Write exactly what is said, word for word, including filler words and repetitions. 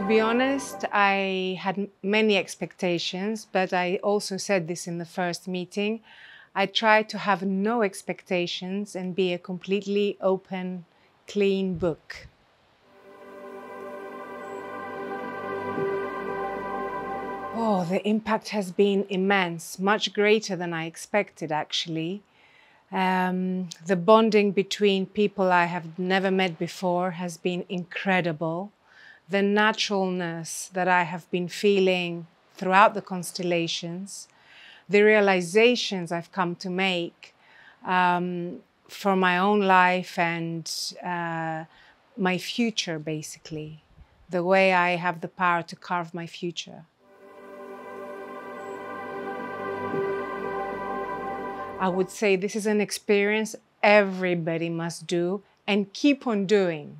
To be honest, I had many expectations, but I also said this in the first meeting. I tried to have no expectations and be a completely open, clean book. Oh, the impact has been immense, much greater than I expected, actually. Um, the bonding between people I have never met before has been incredible. The naturalness that I have been feeling throughout the constellations, the realizations I've come to make um, for my own life and uh, my future, basically, the way I have the power to carve my future. I would say this is an experience everybody must do and keep on doing.